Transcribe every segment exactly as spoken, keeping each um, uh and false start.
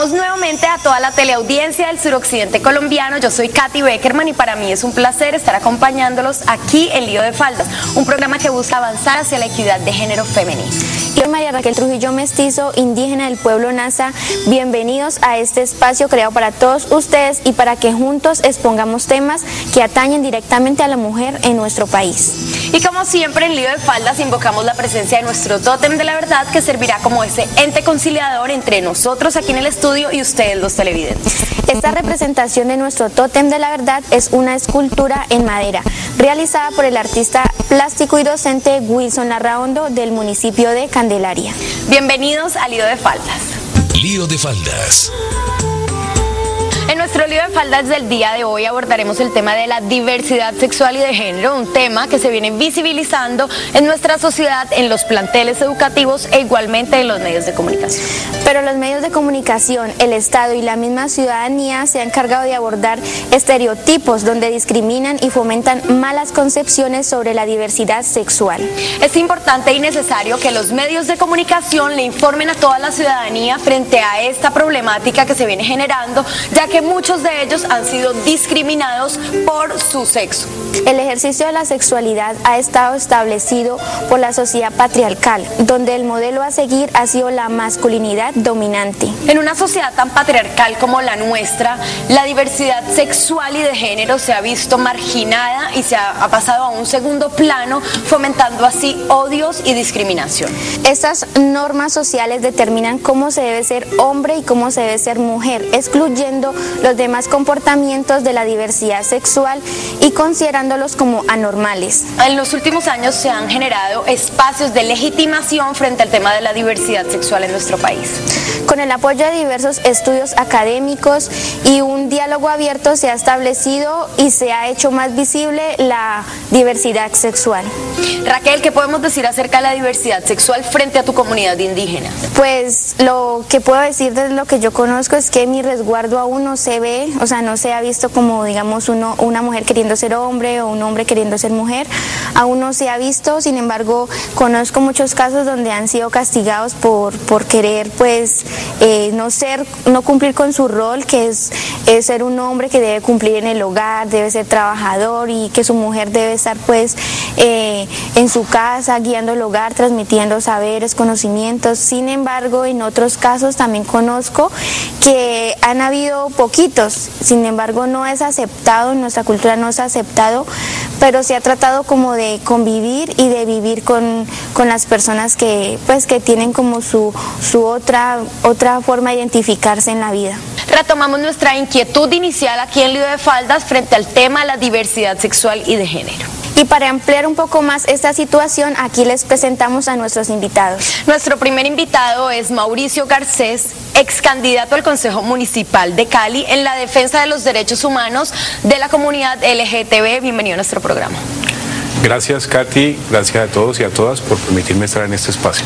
saludamos nuevamente a toda la teleaudiencia del suroccidente colombiano. Yo soy Cathy Beckerman y para mí es un placer estar acompañándolos aquí en Lío de Faldas, un programa que busca avanzar hacia la equidad de género femenino. Yo soy María Raquel Trujillo Mestizo, indígena del pueblo Nasa. Bienvenidos a este espacio creado para todos ustedes y para que juntos expongamos temas que atañen directamente a la mujer en nuestro país. Y como siempre en Lío de Faldas invocamos la presencia de nuestro tótem de la verdad, que servirá como ese ente conciliador entre nosotros aquí en el estudio y ustedes los televidentes. Esta representación de nuestro tótem de la verdad es una escultura en madera realizada por el artista plástico y docente Wilson Larraondo del municipio de Candelaria. Bienvenidos a Lío de Faldas. Lío de Faldas. En nuestro Lío de Faldas del día de hoy abordaremos el tema de la diversidad sexual y de género, un tema que se viene visibilizando en nuestra sociedad, en los planteles educativos e igualmente en los medios de comunicación. Pero los medios de comunicación, el Estado y la misma ciudadanía se han encargado de abordar estereotipos donde discriminan y fomentan malas concepciones sobre la diversidad sexual. Es importante y necesario que los medios de comunicación le informen a toda la ciudadanía frente a esta problemática que se viene generando, ya que muchos de ellos han sido discriminados por su sexo. El ejercicio de la sexualidad ha estado establecido por la sociedad patriarcal, donde el modelo a seguir ha sido la masculinidad dominante. En una sociedad tan patriarcal como la nuestra, la diversidad sexual y de género se ha visto marginada y se ha, ha pasado a un segundo plano, fomentando así odios y discriminación. Estas normas sociales determinan cómo se debe ser hombre y cómo se debe ser mujer, excluyendo los demás comportamientos de la diversidad sexual y considerándolos como anormales. En los últimos años se han generado espacios de legitimación frente al tema de la diversidad sexual en nuestro país. Con el apoyo de diversos estudios académicos y un diálogo abierto se ha establecido y se ha hecho más visible la diversidad sexual. Raquel, ¿qué podemos decir acerca de la diversidad sexual frente a tu comunidad indígena? Pues lo que puedo decir desde lo que yo conozco es que mi resguardo aún no se ve, o sea, no se ha visto como, digamos, uno, una mujer queriendo ser hombre o un hombre queriendo ser mujer, aún no se ha visto. Sin embargo, conozco muchos casos donde han sido castigados por, por querer, pues, eh, no ser, no cumplir con su rol, que es, es ser un hombre que debe cumplir en el hogar, debe ser trabajador y que su mujer debe estar, pues, eh, en su casa, guiando el hogar, transmitiendo saberes, conocimientos. Sin embargo, en otros casos también conozco que han habido poquitos, sin embargo no es aceptado, en nuestra cultura no es aceptado, pero se ha tratado como de convivir y de vivir con, con las personas que, pues, que tienen como su, su otra, otra forma de identificarse en la vida. Retomamos nuestra inquietud inicial aquí en Lío de Faldas frente al tema de la diversidad sexual y de género. Y para ampliar un poco más esta situación, aquí les presentamos a nuestros invitados. Nuestro primer invitado es Mauricio Garcés, ex candidato al Consejo Municipal de Cali en la defensa de los derechos humanos de la comunidad L G B T I. Bienvenido a nuestro programa. Gracias, Cathy, gracias a todos y a todas por permitirme estar en este espacio.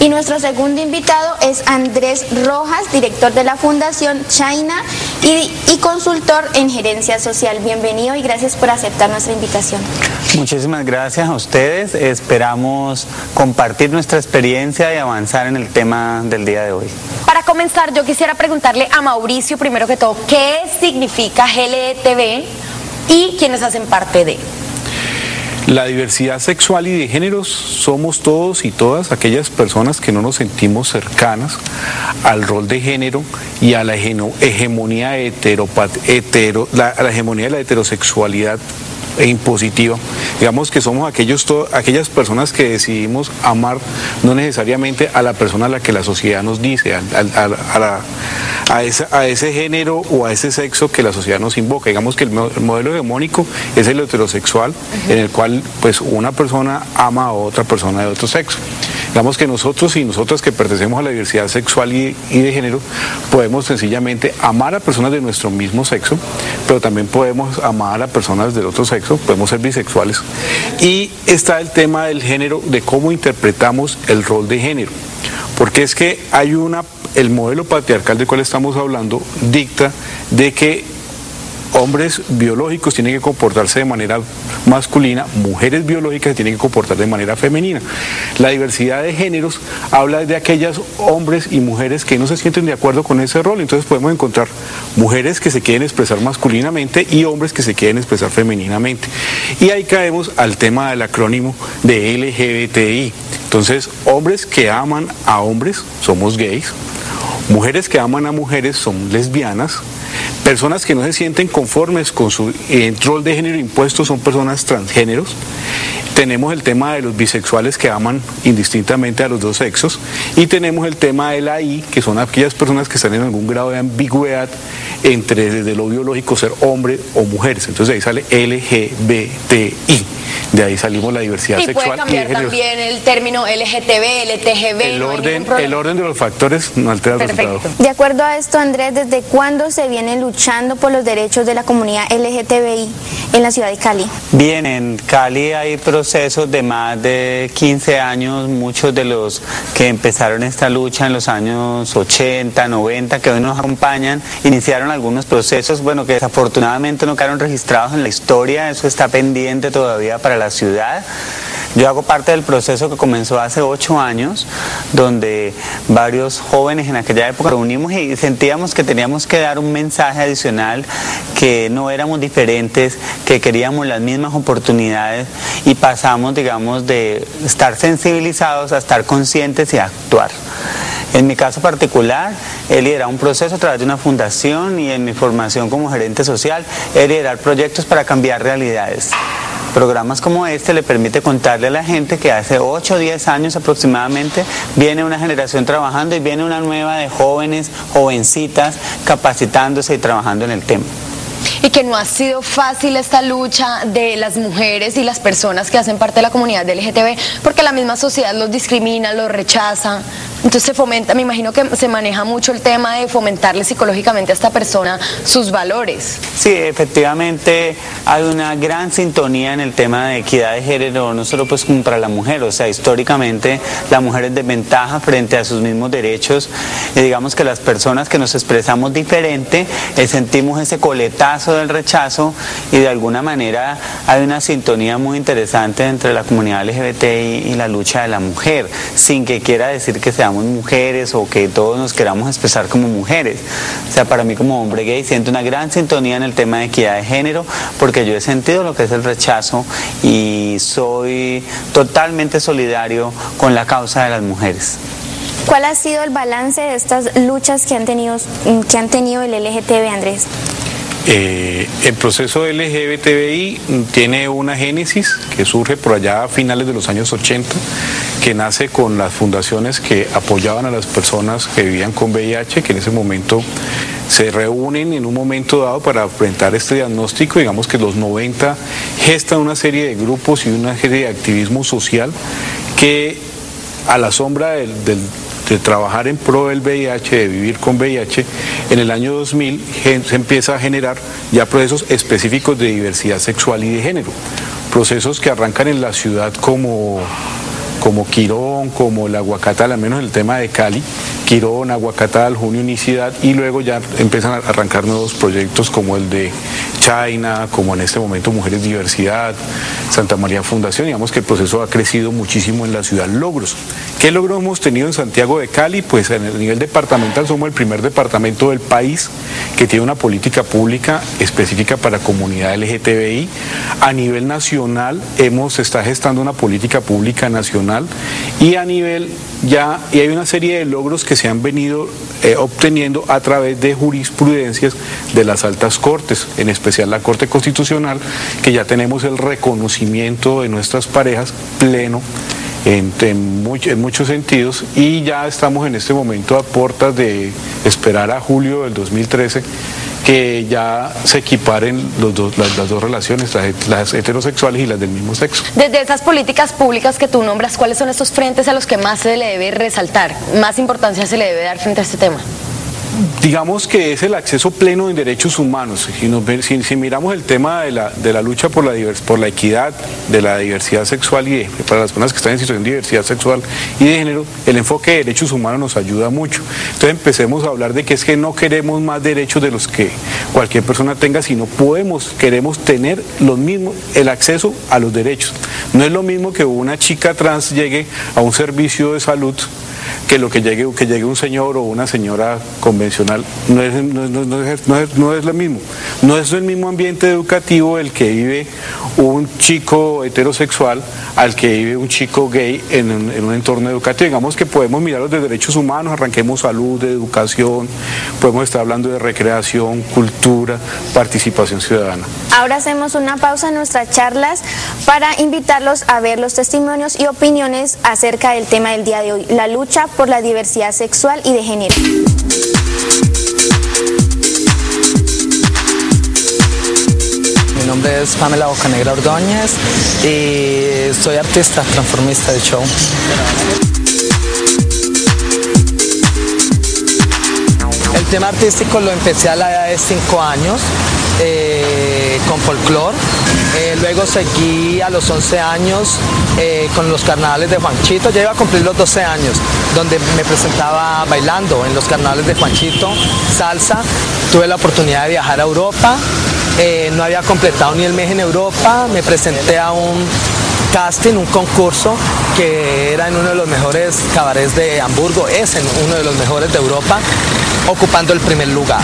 Y nuestro segundo invitado es Andrés Rojas, director de la Fundación China y, y consultor en gerencia social. Bienvenido y gracias por aceptar nuestra invitación. Muchísimas gracias a ustedes. Esperamos compartir nuestra experiencia y avanzar en el tema del día de hoy. Para comenzar, yo quisiera preguntarle a Mauricio, primero que todo, ¿qué significa L G B T I y quiénes hacen parte de él? La diversidad sexual y de géneros somos todos y todas aquellas personas que no nos sentimos cercanas al rol de género y a la hegemonía, hetero, la, a la hegemonía de la heterosexualidad e impositiva. Digamos que somos aquellos, to, aquellas personas que decidimos amar no necesariamente a la persona a la que la sociedad nos dice, a, a, a, la, a, esa, a ese género o a ese sexo que la sociedad nos invoca. Digamos que el, el modelo hegemónico es el heterosexual, uh-huh, en el cual, pues, una persona ama a otra persona de otro sexo. Digamos que nosotros y nosotras que pertenecemos a la diversidad sexual y, y de género podemos sencillamente amar a personas de nuestro mismo sexo, pero también podemos amar a personas del otro sexo, podemos ser bisexuales. Y está el tema del género, de cómo interpretamos el rol de género, porque es que hay una, el modelo patriarcal del cual estamos hablando dicta de que hombres biológicos tienen que comportarse de manera masculina, mujeres biológicas se tienen que comportar de manera femenina. La diversidad de géneros habla de aquellos hombres y mujeres que no se sienten de acuerdo con ese rol, entonces podemos encontrar mujeres que se quieren expresar masculinamente y hombres que se quieren expresar femeninamente. Y ahí caemos al tema del acrónimo de L G B T I. Entonces, hombres que aman a hombres, somos gays. Mujeres que aman a mujeres son lesbianas. Personas que no se sienten conformes con su eh, rol de género impuesto son personas transgéneros. Tenemos el tema de los bisexuales que aman indistintamente a los dos sexos. Y tenemos el tema de la I, que son aquellas personas que están en algún grado de ambigüedad entre desde lo biológico ser hombre o mujeres. Entonces de ahí sale L G B T I. De ahí salimos la diversidad sexual. Y puede cambiar también el término L G T B, L T G B. El orden, el orden de los factores no altera el resultado. De acuerdo a esto, Andrés, ¿desde cuándo se viene luchando por los derechos de la comunidad L G T B I en la ciudad de Cali? Bien, en Cali hay procesos de más de quince años, muchos de los que empezaron esta lucha en los años ochenta, noventa, que hoy nos acompañan, iniciaron algunos procesos, bueno, que desafortunadamente no quedaron registrados en la historia, eso está pendiente todavía para la ciudad. Yo hago parte del proceso que comenzó hace ocho años, donde varios jóvenes en aquella época nos reunimos y sentíamos que teníamos que dar un mensaje adicional, que no éramos diferentes, que queríamos las mismas oportunidades, y pasamos, digamos, de estar sensibilizados a estar conscientes y a actuar. En mi caso particular, he liderado un proceso a través de una fundación, y en mi formación como gerente social he liderado proyectos para cambiar realidades. Programas como este le permite contarle a la gente que hace ocho o diez años aproximadamente viene una generación trabajando y viene una nueva de jóvenes, jovencitas, capacitándose y trabajando en el tema. Y que no ha sido fácil esta lucha de las mujeres y las personas que hacen parte de la comunidad L G B T, porque la misma sociedad los discrimina, los rechaza. Entonces se fomenta, me imagino que se maneja mucho el tema de fomentarle psicológicamente a esta persona sus valores. Sí, efectivamente hay una gran sintonía en el tema de equidad de género, no solo pues como para la mujer, o sea, históricamente la mujer es desventaja frente a sus mismos derechos, y digamos que las personas que nos expresamos diferente eh, sentimos ese coletazo del rechazo, y de alguna manera hay una sintonía muy interesante entre la comunidad L G B T y, y la lucha de la mujer, sin que quiera decir que sea mujeres o que todos nos queramos expresar como mujeres. O sea, para mí como hombre gay siento una gran sintonía en el tema de equidad de género, porque yo he sentido lo que es el rechazo y soy totalmente solidario con la causa de las mujeres. ¿Cuál ha sido el balance de estas luchas que han tenido, que han tenido el L G B T I, Andrés? Eh, el proceso L G B T B I tiene una génesis que surge por allá a finales de los años ochenta, que nace con las fundaciones que apoyaban a las personas que vivían con V I H, que en ese momento se reúnen en un momento dado para enfrentar este diagnóstico. Digamos que los noventa gestan una serie de grupos y una serie de activismo social que a la sombra del, del de trabajar en pro del V I H, de vivir con V I H, en el año dos mil se empieza a generar ya procesos específicos de diversidad sexual y de género, procesos que arrancan en la ciudad como, como Quirón, como el Aguacatal, al menos el tema de Cali, Quirón, Aguacatal, Junio, Unicidad, y luego ya empiezan a arrancar nuevos proyectos como el de China, como en este momento Mujeres Diversidad, Santa María Fundación. Digamos que el proceso ha crecido muchísimo en la ciudad. Logros. ¿Qué logros hemos tenido en Santiago de Cali? Pues en el nivel departamental somos el primer departamento del país que tiene una política pública específica para comunidad L G B T I. A nivel nacional hemos se está gestando una política pública nacional, y a nivel ya y hay una serie de logros que se han venido eh, obteniendo a través de jurisprudencias de las altas cortes, en especial la Corte Constitucional, que ya tenemos el reconocimiento de nuestras parejas pleno en, en, much, en muchos sentidos, y ya estamos en este momento a puertas de esperar a julio del dos mil trece que ya se equiparen los dos, las, las dos relaciones, las, las heterosexuales y las del mismo sexo. Desde esas políticas públicas que tú nombras, ¿cuáles son estos frentes a los que más se le debe resaltar, más importancia se le debe dar frente a este tema? digamos que es el acceso pleno en derechos humanos. Si, nos, si, si miramos el tema de la, de la lucha por la, divers, por la equidad, de la diversidad sexual y de, para las personas que están en situación de diversidad sexual y de género, el enfoque de derechos humanos nos ayuda mucho. Entonces empecemos a hablar de que es que no queremos más derechos de los que cualquier persona tenga, sino podemos, queremos tener los mismos, el acceso a los derechos. No es lo mismo que una chica trans llegue a un servicio de salud que lo que llegue, que llegue un señor o una señora convencional. No es, no, no, no es, no es, no es lo mismo. No es el mismo ambiente educativo el que vive un chico heterosexual al que vive un chico gay en, en un entorno educativo. Digamos que podemos mirar los de derechos humanos, arranquemos salud, educación, podemos estar hablando de recreación, cultura, participación ciudadana. Ahora hacemos una pausa en nuestras charlas para invitarlos a ver los testimonios y opiniones acerca del tema del día de hoy, la lucha por la diversidad sexual y de género. Mi nombre es Pamela Bocanegra Ordóñez y soy artista transformista de show. El tema artístico lo empecé a la edad de cinco años eh, con folclore. Eh, luego seguí a los once años eh, con los carnavales de Juanchito. Ya iba a cumplir los doce años, donde me presentaba bailando en los carnavales de Juanchito, salsa. Tuve la oportunidad de viajar a Europa, eh, no había completado ni el mes en Europa. Me presenté a un casting, un concurso que era en uno de los mejores cabarets de Hamburgo, es en uno de los mejores de Europa, ocupando el primer lugar.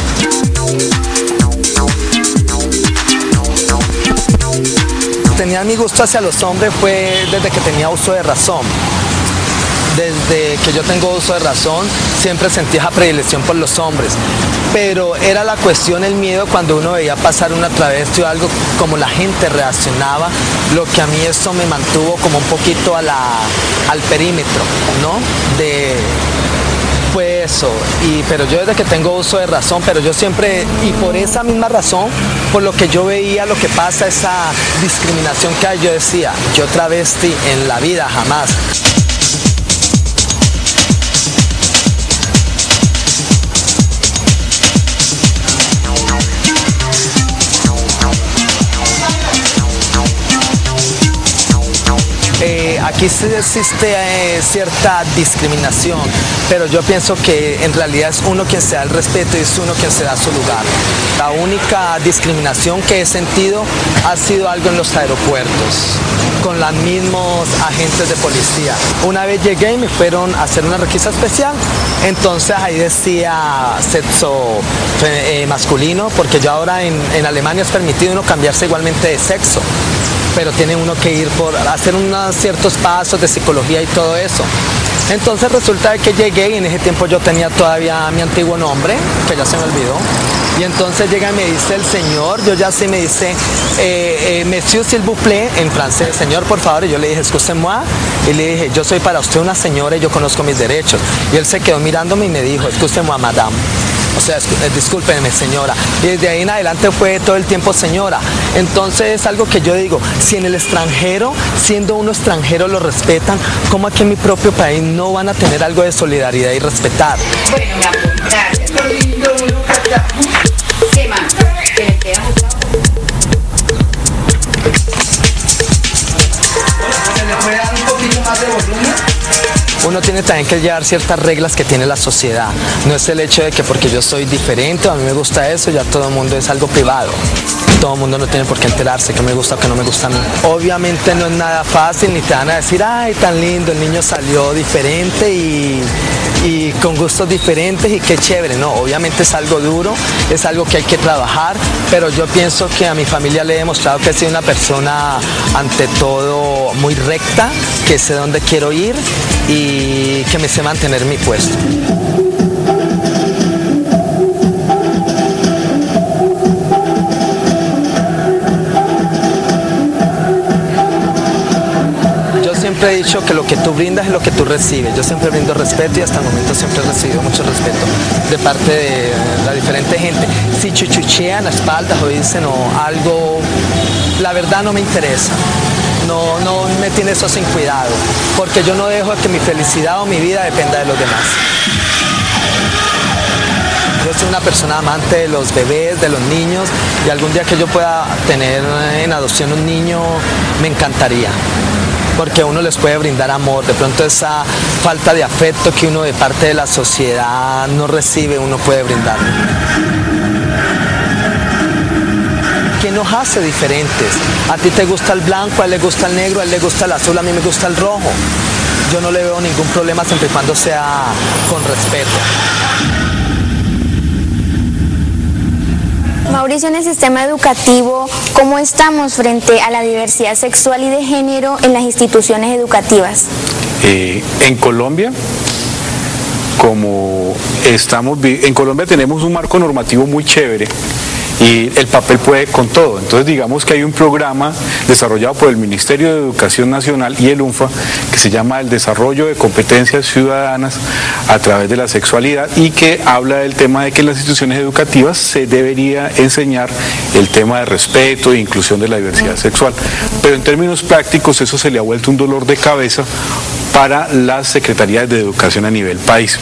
Tenía mi gusto hacia los hombres fue desde que tenía uso de razón. Desde que yo tengo uso de razón, siempre sentí esa predilección por los hombres. Pero era la cuestión, el miedo cuando uno veía pasar una travesti o algo, como la gente reaccionaba, lo que a mí eso me mantuvo como un poquito a la, al perímetro, ¿no? De, fue eso, y, pero yo desde que tengo uso de razón, pero yo siempre, y por esa misma razón, por lo que yo veía lo que pasa, esa discriminación que hay, yo decía, yo travesti en la vida jamás. Eh, aquí sí existe eh, cierta discriminación, pero yo pienso que en realidad es uno quien se da el respeto y es uno quien se da su lugar. La única discriminación que he sentido ha sido algo en los aeropuertos, con los mismos agentes de policía. Una vez llegué y me fueron a hacer una requisa especial, entonces ahí decía sexo eh, masculino, porque ya ahora en, en Alemania es permitido uno cambiarse igualmente de sexo, pero tiene uno que ir por hacer unos ciertos pasos de psicología y todo eso. Entonces resulta que llegué y en ese tiempo yo tenía todavía mi antiguo nombre, que ya se me olvidó. Y entonces llega y me dice el señor, yo ya sí me dice, eh, eh, monsieur s'il vous plaît, en francés, señor por favor, y yo le dije, excusez-moi, y le dije, yo soy para usted una señora y yo conozco mis derechos. Y él se quedó mirándome y me dijo, excusez-moi madame. O sea, discúlpenme señora. Y desde ahí en adelante fue todo el tiempo señora. Entonces es algo que yo digo, si en el extranjero, siendo uno extranjero lo respetan, ¿cómo aquí en mi propio país no van a tener algo de solidaridad y respetar? Bueno, mi amor, gracias. ¿Qué más? ¿Se le puede dar un poquito más de volumen? Uno tiene también que llevar ciertas reglas que tiene la sociedad. No es el hecho de que porque yo soy diferente, a mí me gusta eso, ya todo el mundo es algo privado. Todo el mundo no tiene por qué enterarse que me gusta o que no me gusta a mí. Obviamente no es nada fácil, ni te van a decir, ay, tan lindo, el niño salió diferente y, y con gustos diferentes y qué chévere. No, obviamente es algo duro, es algo que hay que trabajar, pero yo pienso que a mi familia le he demostrado que he sido una persona, ante todo, muy recta, que sé dónde quiero ir y y que me sé mantener mi puesto. Yo siempre he dicho que lo que tú brindas es lo que tú recibes. Yo siempre brindo respeto y hasta el momento siempre he recibido mucho respeto de parte de la diferente gente. Si chuchuchean las espaldas o dicen o algo, la verdad no me interesa. No, no me tiene eso sin cuidado, porque yo no dejo que mi felicidad o mi vida dependa de los demás. Yo soy una persona amante de los bebés, de los niños, y algún día que yo pueda tener en adopción un niño, me encantaría. Porque uno les puede brindar amor, de pronto esa falta de afecto que uno de parte de la sociedad no recibe, uno puede brindar. ¿Qué nos hace diferentes? A ti te gusta el blanco, a él le gusta el negro, a él le gusta el azul, a mí me gusta el rojo. Yo no le veo ningún problema siempre y cuando sea con respeto. Mauricio, en el sistema educativo, ¿cómo estamos frente a la diversidad sexual y de género en las instituciones educativas? Eh, en Colombia, como estamos, en Colombia tenemos un marco normativo muy chévere y el papel puede con todo. Entonces digamos que hay un programa desarrollado por el Ministerio de Educación Nacional y el UNFA que se llama el desarrollo de competencias ciudadanas a través de la sexualidad y que habla del tema de que en las instituciones educativas se debería enseñar el tema de respeto e inclusión de la diversidad sexual, pero en términos prácticos eso se le ha vuelto un dolor de cabeza para las secretarías de educación a nivel país.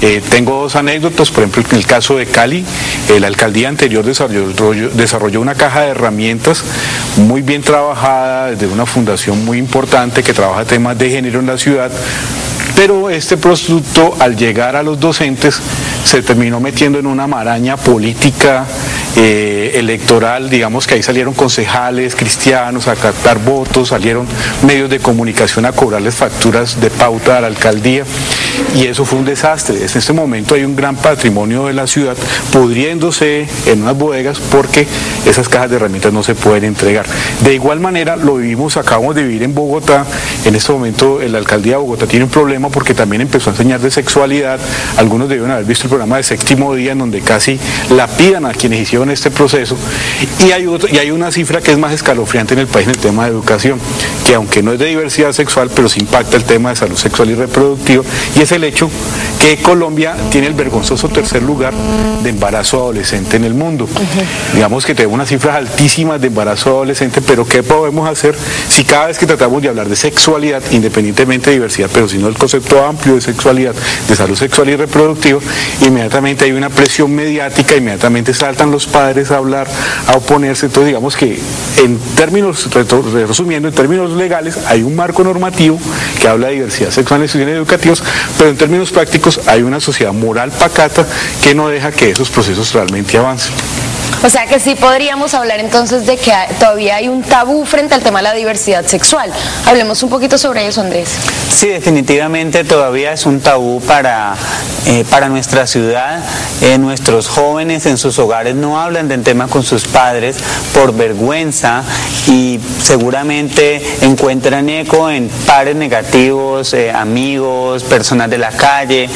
Eh, tengo dos anécdotas, por ejemplo, en el caso de Cali, eh, la alcaldía anterior desarrolló, desarrolló una caja de herramientas muy bien trabajada, desde una fundación muy importante que trabaja temas de género en la ciudad, pero este producto al llegar a los docentes se terminó metiendo en una maraña política Eh, electoral, digamos que ahí salieron concejales cristianos a captar votos, salieron medios de comunicación a cobrarles facturas de pauta a la alcaldía y eso fue un desastre. En este momento hay un gran patrimonio de la ciudad pudriéndose en unas bodegas porque esas cajas de herramientas no se pueden entregar. De igual manera lo vivimos, acabamos de vivir en Bogotá. En este momento la alcaldía de Bogotá tiene un problema porque también empezó a enseñar de sexualidad. Algunos deben haber visto el programa de Séptimo Día, en donde casi lapidan a quienes hicieron en este proceso, y hay, otro, y hay una cifra que es más escalofriante en el país en el tema de educación, que aunque no es de diversidad sexual, pero sí impacta el tema de salud sexual y reproductiva, y es el hecho que Colombia tiene el vergonzoso tercer lugar de embarazo adolescente en el mundo. Uh-huh. Digamos que tenemos unas cifras altísimas de embarazo adolescente, pero ¿qué podemos hacer si cada vez que tratamos de hablar de sexualidad, independientemente de diversidad, pero si no el concepto amplio de sexualidad, de salud sexual y reproductiva, inmediatamente hay una presión mediática, inmediatamente saltan los padres a hablar, a oponerse? Entonces digamos que en términos, resumiendo, en términos legales hay un marco normativo que habla de diversidad sexual en instituciones educativas, pero en términos prácticos hay una sociedad moral pacata que no deja que esos procesos realmente avancen. O sea que sí podríamos hablar entonces de que todavía hay un tabú frente al tema de la diversidad sexual. Hablemos un poquito sobre eso, Andrés. Sí, definitivamente todavía es un tabú para, eh, para nuestra ciudad. Eh, nuestros jóvenes en sus hogares no hablan del tema con sus padres por vergüenza y seguramente encuentran eco en padres negativos, eh, amigos, personas de la calle,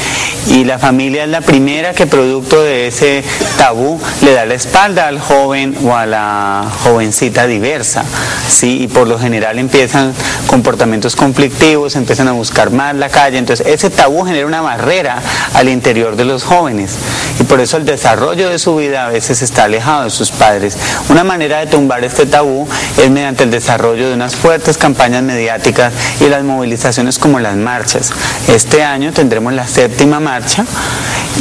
y la familia es la primera que producto de ese tabú le da la espalda al joven o a la jovencita diversa, ¿sí? Y por lo general empiezan comportamientos conflictivos, empiezan a buscar más la calle. Entonces ese tabú genera una barrera al interior de los jóvenes y por eso el desarrollo de su vida a veces está alejado de sus padres. Una manera de tumbar este tabú es mediante el desarrollo de unas fuertes campañas mediáticas y las movilizaciones como las marchas. Este año tendremos la séptima marcha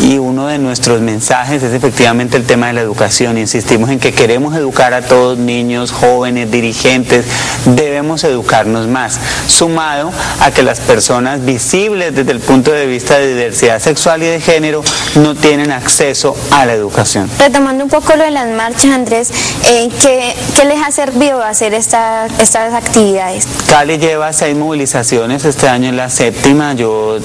y uno de nuestros mensajes es efectivamente el tema de la educación. Insistimos en que queremos educar a todos, niños, jóvenes, dirigentes, debemos educarnos más, sumado a que las personas visibles desde el punto de vista de diversidad sexual y de género no tienen acceso a la educación. Retomando un poco lo de las marchas, Andrés, eh, ¿qué, ¿qué les ha servido hacer esta, estas actividades? Cali lleva seis movilizaciones, este año es la séptima, yo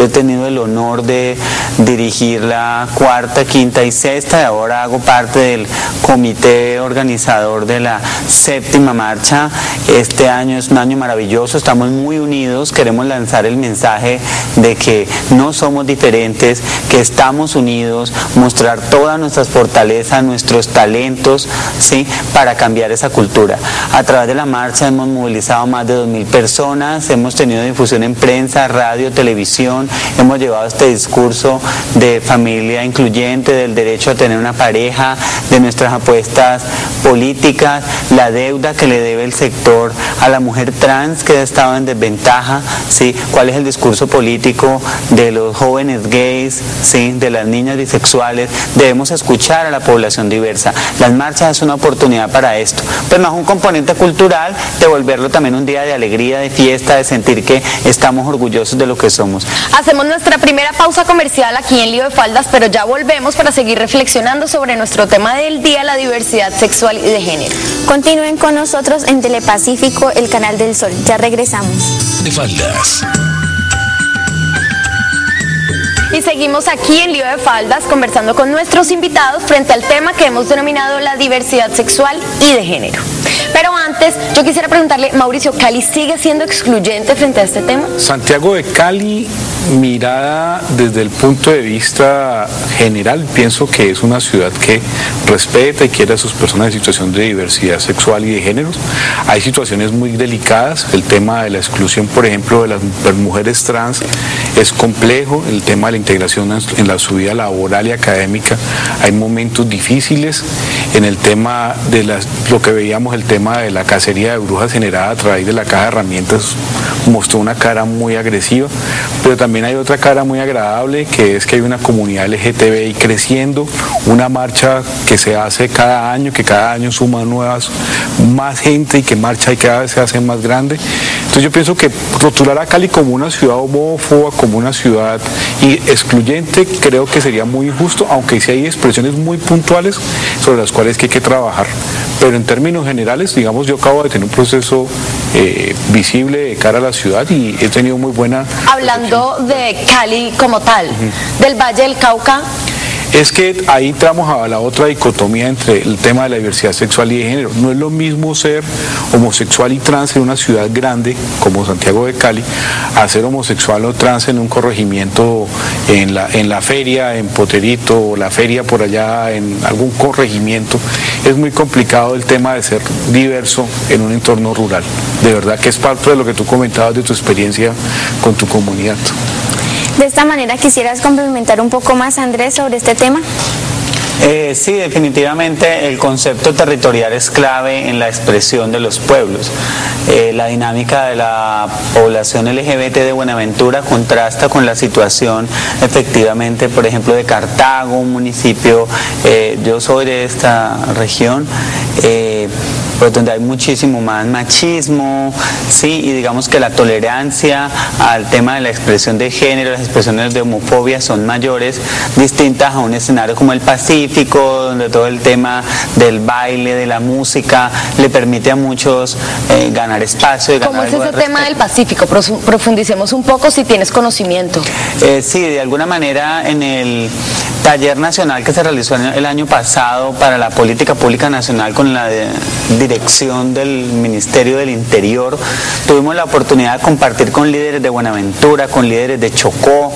he tenido el honor de dirigir la cuarta, quinta y sexta, y ahora hago parte del comité organizador de la séptima marcha. Este año es un año maravilloso, estamos muy unidos, queremos lanzar el mensaje de que no somos diferentes, que estamos unidos, mostrar todas nuestras fortalezas, nuestros talentos, ¿sí? Para cambiar esa cultura. A través de la marcha hemos movilizado más de dos mil personas, hemos tenido difusión en prensa, radio, televisión, hemos llevado este discurso de familia incluyente, del derecho a tener una pareja, de nuestras apuestas políticas, la deuda que le debe el sector a la mujer trans que ha estado en desventaja, ¿sí? ¿Cuál es el discurso político de los jóvenes gays, ¿sí? de las niñas bisexuales? Debemos escuchar a la población diversa. Las marchas es una oportunidad para esto, pero más un componente cultural, de volverlo también un día de alegría, de fiesta, de sentir que estamos orgullosos de lo que somos. Hacemos nuestra primera pausa comercial aquí en Lío de Faldas, pero ya volvemos para seguir reflexionando sobre nuestro tema del día, la diversidad sexual y de género. Continúen con nosotros en Telepacífico, el canal del Sol. Ya regresamos. De Faldas. Y seguimos aquí en Lío de Faldas conversando con nuestros invitados frente al tema que hemos denominado la diversidad sexual y de género. Pero antes, yo quisiera preguntarle, Mauricio, ¿Cali sigue siendo excluyente frente a este tema? Santiago de Cali, mirada desde el punto de vista general, pienso que es una ciudad que respeta y quiere a sus personas en situación de diversidad sexual y de género. Hay situaciones muy delicadas, el tema de la exclusión, por ejemplo, de las mujeres trans es complejo, el tema de la integración en la vida laboral y académica, hay momentos difíciles, en el tema de las, lo que veíamos, el tema de la cacería de brujas generada a través de la caja de herramientas mostró una cara muy agresiva, pero también hay otra cara muy agradable, que es que hay una comunidad L G B T I creciendo, una marcha que se hace cada año, que cada año suma nuevas, más gente, y que marcha y cada vez se hace más grande. Entonces yo pienso que rotular a Cali como una ciudad homófoba, como una ciudad excluyente, creo que sería muy injusto, aunque sí hay expresiones muy puntuales sobre las cuales que hay que trabajar. Pero en términos generales, digamos, yo acabo de tener un proceso eh, visible de cara a la ciudad y he tenido muy buena... Hablando de Cali como tal, uh-huh. del Valle del Cauca... Es que ahí entramos a la otra dicotomía entre el tema de la diversidad sexual y de género. No es lo mismo ser homosexual y trans en una ciudad grande como Santiago de Cali, a ser homosexual o trans en un corregimiento, en la, en la feria, en Poterito, o la feria por allá, en algún corregimiento. Es muy complicado el tema de ser diverso en un entorno rural. De verdad que es parte de lo que tú comentabas de tu experiencia con tu comunidad. De esta manera, ¿quisieras complementar un poco más, Andrés, sobre este tema? Eh, sí, definitivamente el concepto territorial es clave en la expresión de los pueblos. Eh, la dinámica de la población L G B T de Buenaventura contrasta con la situación efectivamente, por ejemplo, de Cartago, un municipio, eh, yo soy de esta región, eh, por donde hay muchísimo más machismo, sí, y digamos que la tolerancia al tema de la expresión de género, las expresiones de homofobia son mayores, distintas a un escenario como el Pacífico, donde todo el tema del baile, de la música, le permite a muchos eh, ganar espacio. Y ganar ¿Cómo es ese de tema del Pacífico? Profundicemos un poco si tienes conocimiento. Eh, sí, de alguna manera en el taller nacional que se realizó el año pasado para la política pública nacional con la de, dirección del Ministerio del Interior, tuvimos la oportunidad de compartir con líderes de Buenaventura, con líderes de Chocó,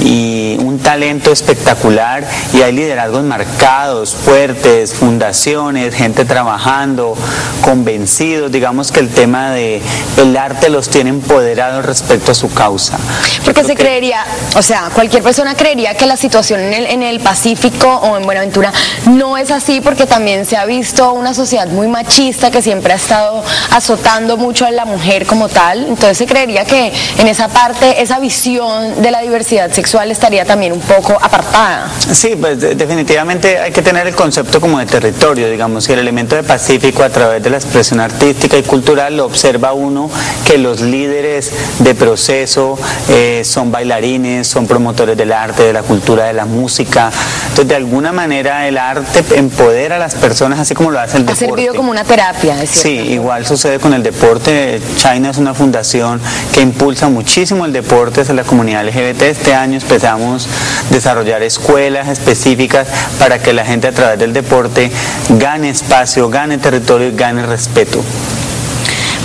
y un talento espectacular, y hay liderazgos marcados, fuertes, fundaciones, gente trabajando, convencidos, digamos que el tema de el arte los tiene empoderados respecto a su causa. Porque Creo se que... creería, o sea, cualquier persona creería que la situación en el, en el Pacífico o en Buenaventura no es así, porque también se ha visto una sociedad muy machista que siempre ha estado azotando mucho a la mujer como tal, entonces se creería que en esa parte, esa visión de la diversidad sexual estaría también un poco apartada. Sí, pues definitivamente hay que tener el concepto como de territorio, digamos, y el elemento de Pacífico a través de la expresión artística y cultural lo observa uno, que los líderes de proceso eh, son bailarines, son promotores del arte, de la cultura, de la música, entonces de alguna manera el arte empodera a las personas así como lo hace el deporte. Ha servido como una terapia, ¿es cierto? Sí, igual sucede con el deporte. China es una fundación que impulsa muchísimo el deporte hacia la comunidad L G B T. Este año empezamos a desarrollar escuelas específicas para que la gente a través del deporte gane espacio, gane territorio y gane respeto.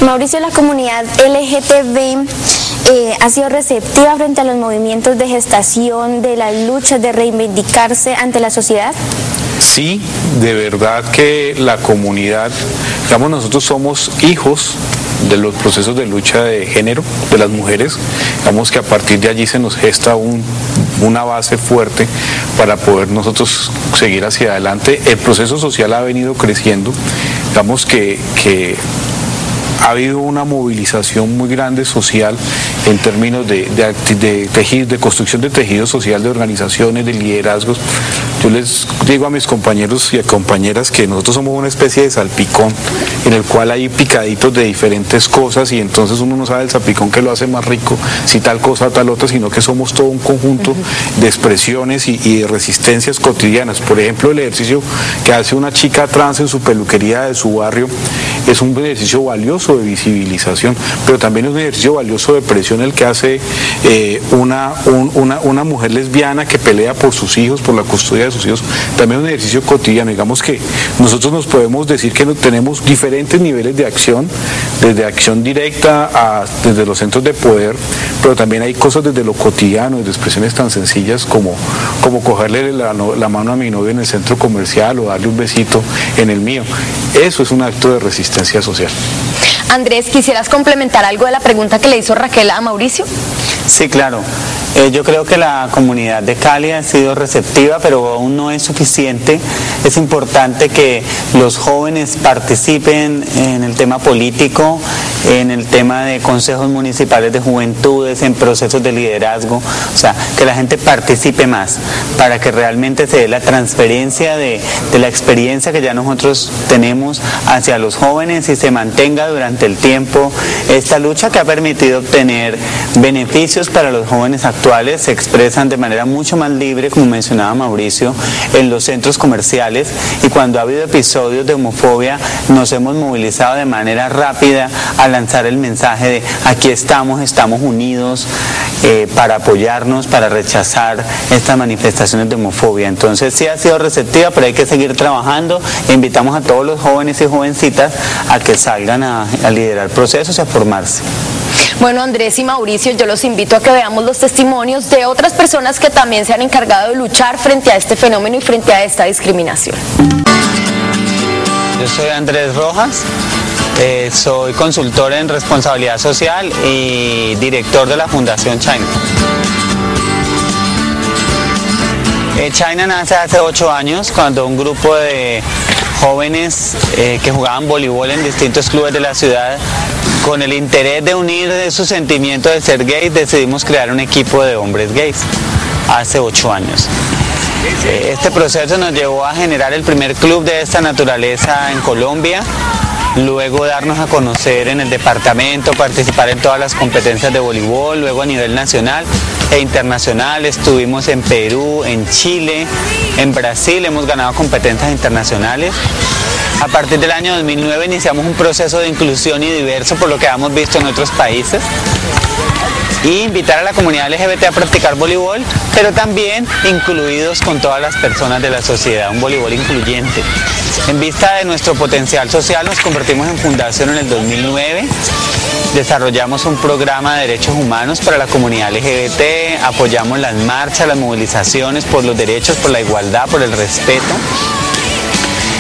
Mauricio, la comunidad L G B T I eh, ha sido receptiva frente a los movimientos de gestación, de las luchas, de reivindicarse ante la sociedad. Sí, de verdad que la comunidad, digamos, nosotros somos hijos de los procesos de lucha de género de las mujeres, digamos que a partir de allí se nos gesta un, una base fuerte para poder nosotros seguir hacia adelante. El proceso social ha venido creciendo, digamos que... que ha habido una movilización muy grande social en términos de, de, de, tejido, de construcción de tejido social, de organizaciones, de liderazgos. Yo les digo a mis compañeros y a compañeras que nosotros somos una especie de salpicón en el cual hay picaditos de diferentes cosas y entonces uno no sabe el salpicón que lo hace más rico, si tal cosa, tal otra, sino que somos todo un conjunto de expresiones y, y de resistencias cotidianas. Por ejemplo, el ejercicio que hace una chica trans en su peluquería de su barrio es un ejercicio valioso de visibilización, pero también es un ejercicio valioso de presión el que hace eh, una, un, una, una mujer lesbiana que pelea por sus hijos, por la custodia de sus hijos. También es un ejercicio cotidiano. Digamos que nosotros nos podemos decir que tenemos diferentes niveles de acción, desde acción directa a, desde los centros de poder, pero también hay cosas desde lo cotidiano, desde expresiones tan sencillas como, como cogerle la, la mano a mi novio en el centro comercial o darle un besito en el mío. Eso es un acto de resistencia social. Andrés, ¿quisieras complementar algo de la pregunta que le hizo Raquel a Mauricio? Sí, claro. Eh, yo creo que la comunidad de Cali ha sido receptiva, pero aún no es suficiente. Es importante que los jóvenes participen en el tema político, en el tema de consejos municipales de juventudes, en procesos de liderazgo. O sea, que la gente participe más para que realmente se dé la transferencia de, de la experiencia que ya nosotros tenemos hacia los jóvenes y se mantenga durante el tiempo esta lucha que ha permitido obtener beneficios para los jóvenes actuales. Actuales se expresan de manera mucho más libre, como mencionaba Mauricio, en los centros comerciales, y cuando ha habido episodios de homofobia nos hemos movilizado de manera rápida a lanzar el mensaje de aquí estamos, estamos unidos eh, para apoyarnos, para rechazar estas manifestaciones de homofobia. Entonces sí ha sido receptiva, pero hay que seguir trabajando. Invitamos a todos los jóvenes y jovencitas a que salgan a, a liderar procesos y a formarse. Bueno, Andrés y Mauricio, yo los invito a que veamos los testimonios de otras personas que también se han encargado de luchar frente a este fenómeno y frente a esta discriminación. Yo soy Andrés Rojas, eh, soy consultor en responsabilidad social y director de la Fundación China. Eh, China nace hace ocho años cuando un grupo de jóvenes eh, que jugaban voleibol en distintos clubes de la ciudad, con el interés de unir su sentimiento de ser gay, decidimos crear un equipo de hombres gays hace ocho años. Este proceso nos llevó a generar el primer club de esta naturaleza en Colombia, luego darnos a conocer en el departamento, participar en todas las competencias de voleibol, luego a nivel nacional e internacional. Estuvimos en Perú, en Chile, en Brasil, hemos ganado competencias internacionales. A partir del año dos mil nueve iniciamos un proceso de inclusión y diverso por lo que hemos visto en otros países y invitar a la comunidad L G B T a practicar voleibol, pero también incluidos con todas las personas de la sociedad, un voleibol incluyente. En vista de nuestro potencial social nos convertimos en fundación en el dos mil nueve, desarrollamos un programa de derechos humanos para la comunidad L G B T, apoyamos las marchas, las movilizaciones por los derechos, por la igualdad, por el respeto.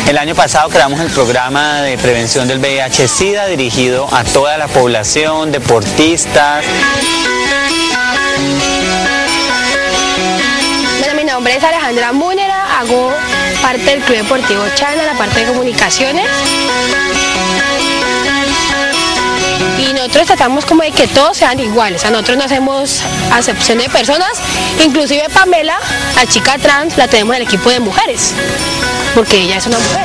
El año pasado creamos el programa de prevención del V I H SIDA dirigido a toda la población, deportistas. Bueno, mi nombre es Alejandra Múnera, hago parte del Club Deportivo Chaná, la parte de comunicaciones. Y nosotros tratamos como de que todos sean iguales, a nosotros no hacemos acepción de personas, inclusive Pamela, la chica trans, la tenemos en el equipo de mujeres, porque ella es una mujer.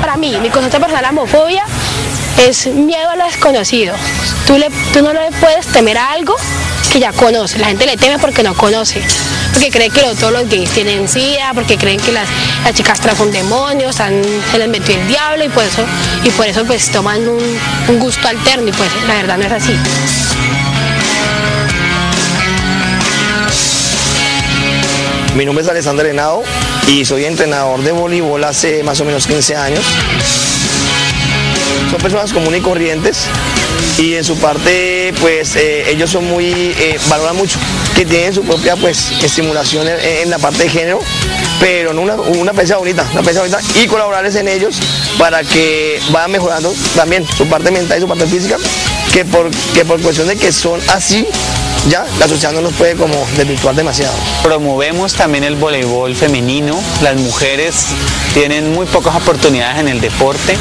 Para mí, mi concepto personal, la homofobia es miedo a lo desconocido. Tú, le, tú no le puedes temer a algo que ya conoce, la gente le teme porque no conoce, porque cree que lo, todos los gays tienen SIDA, porque creen que las, las chicas trans son demonios, han, se les metió el diablo y por eso, y por eso pues toman un, un gusto alterno y pues la verdad no es así. Mi nombre es Alexander Henao y soy entrenador de voleibol hace más o menos quince años. son personas comunes y corrientes, y en su parte pues eh, ellos son muy, eh, valoran mucho, que tienen su propia pues estimulación en, en la parte de género, pero no una, una prensa bonita, una prensa bonita, y colaborarles en ellos para que vayan mejorando también su parte mental y su parte física, que por, que por cuestión de que son así, ya la sociedad no nos puede como desvirtuar demasiado. Promovemos también el voleibol femenino, las mujeres tienen muy pocas oportunidades en el deporte,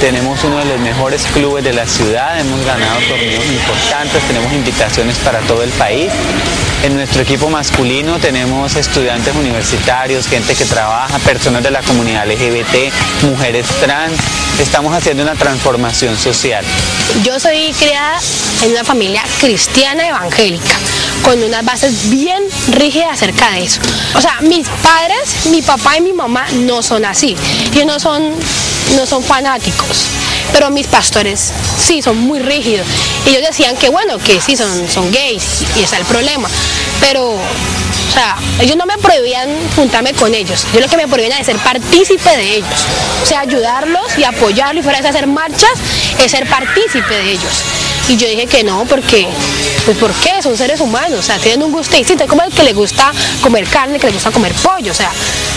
tenemos uno de los mejores clubes de la ciudad, hemos ganado torneos importantes, tenemos invitaciones para todo el país. En nuestro equipo masculino tenemos estudiantes universitarios, gente que trabaja, personas de la comunidad L G B T, mujeres trans, estamos haciendo una transformación social. Yo soy criada en una familia cristiana evangélica, con unas bases bien rígidas acerca de eso. O sea, mis padres, mi papá y mi mamá no son así, ellos no son, no son fanáticos. Pero mis pastores sí son muy rígidos. Ellos decían que bueno, que sí son, son gays y está el problema. Pero, o sea, ellos no me prohibían juntarme con ellos. Yo lo que me prohibían es ser partícipe de ellos. O sea, ayudarlos y apoyarlos y fuera de hacer marchas, es ser partícipe de ellos. Y yo dije que no, porque, pues ¿por qué? Son seres humanos, o sea, tienen un gusto distinto, es como el que le gusta comer carne, que le gusta comer pollo, o sea,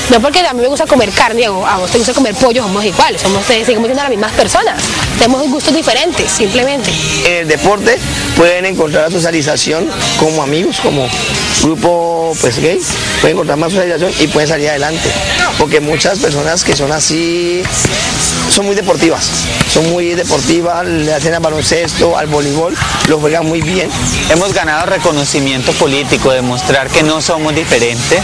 no porque a mí me gusta comer carne, o a vos te gusta comer pollo, somos iguales, somos, seguimos siendo las mismas personas, tenemos gustos diferentes, simplemente. En el deporte pueden encontrar la socialización como amigos, como grupo pues gay, pueden encontrar más socialización y pueden salir adelante, porque muchas personas que son así son muy deportivas, son muy deportivas, le hacen al baloncesto, al voleibol, lo juegan muy bien. Hemos ganado reconocimiento político, demostrar que no somos diferentes,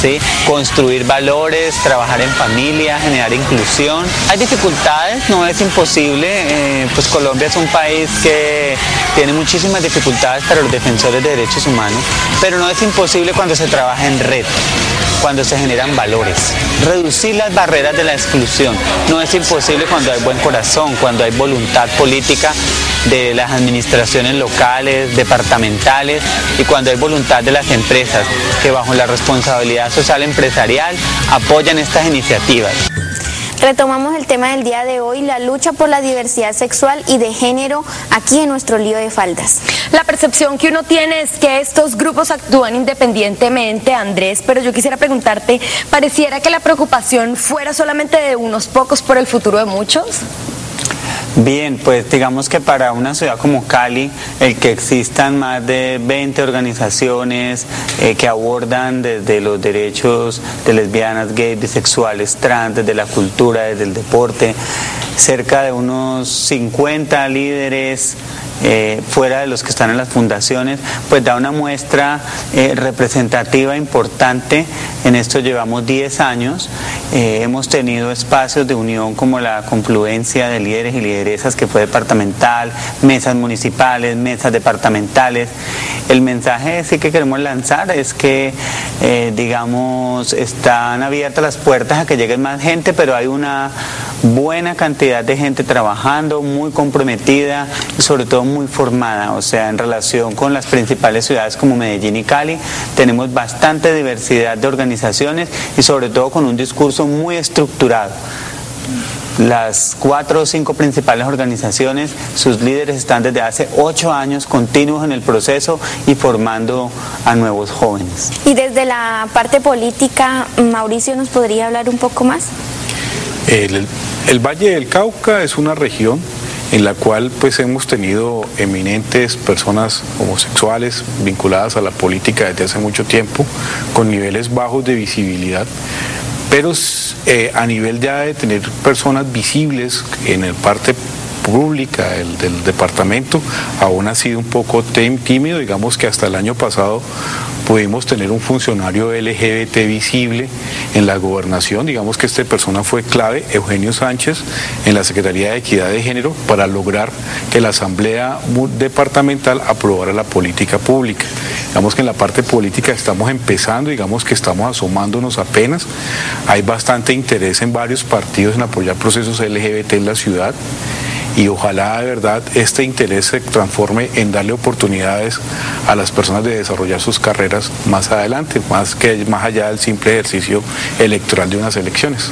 ¿sí? Construir valores, trabajar en familia, generar inclusión. Hay dificultades, no es imposible, eh, pues Colombia es un país que tiene muchísimas dificultades para los defensores de derechos humanos, pero no es imposible cuando se trabaja en red, cuando se generan valores. Reducir las barreras de la exclusión, no es imposible cuando hay buen corazón, cuando hay voluntad política de las administraciones locales, departamentales, y cuando hay voluntad de las empresas que bajo la responsabilidad social empresarial apoyan estas iniciativas. Retomamos el tema del día de hoy, la lucha por la diversidad sexual y de género aquí en nuestro lío de faldas. La percepción que uno tiene es que estos grupos actúan independientemente, Andrés, pero yo quisiera preguntarte, ¿pareciera que la preocupación fuera solamente de unos pocos por el futuro de muchos? Bien, pues digamos que para una ciudad como Cali, el que existan más de veinte organizaciones eh, que abordan desde los derechos de lesbianas, gays, bisexuales, trans, desde la cultura, desde el deporte, cerca de unos cincuenta líderes eh, fuera de los que están en las fundaciones, pues da una muestra eh, representativa importante. En esto llevamos diez años, eh, hemos tenido espacios de unión como la confluencia de líderes y lideresas que fue departamental, mesas municipales, mesas departamentales. El mensaje sí que queremos lanzar es que, eh, digamos, están abiertas las puertas a que llegue más gente, pero hay una buena cantidad de gente trabajando, muy comprometida y sobre todo muy formada. O sea, en relación con las principales ciudades como Medellín y Cali, tenemos bastante diversidad de organizaciones y sobre todo con un discurso muy estructurado. Las cuatro o cinco principales organizaciones, sus líderes están desde hace ocho años continuos en el proceso y formando a nuevos jóvenes. Y desde la parte política, Mauricio, ¿nos podría hablar un poco más? El, el Valle del Cauca es una región en la cual pues hemos tenido eminentes personas homosexuales vinculadas a la política desde hace mucho tiempo, con niveles bajos de visibilidad. Pero eh, a nivel ya de tener personas visibles en la parte pública del, del departamento, aún ha sido un poco tímido. Digamos que hasta el año pasado pudimos tener un funcionario L G B T visible en la gobernación. Digamos que esta persona fue clave, Eugenio Sánchez, en la Secretaría de Equidad de Género, para lograr que la Asamblea Departamental aprobara la política pública. Digamos que en la parte política estamos empezando, digamos que estamos asomándonos apenas. Hay bastante interés en varios partidos en apoyar procesos L G B T en la ciudad. Y ojalá de verdad este interés se transforme en darle oportunidades a las personas de desarrollar sus carreras más adelante, más que más allá del simple ejercicio electoral de unas elecciones.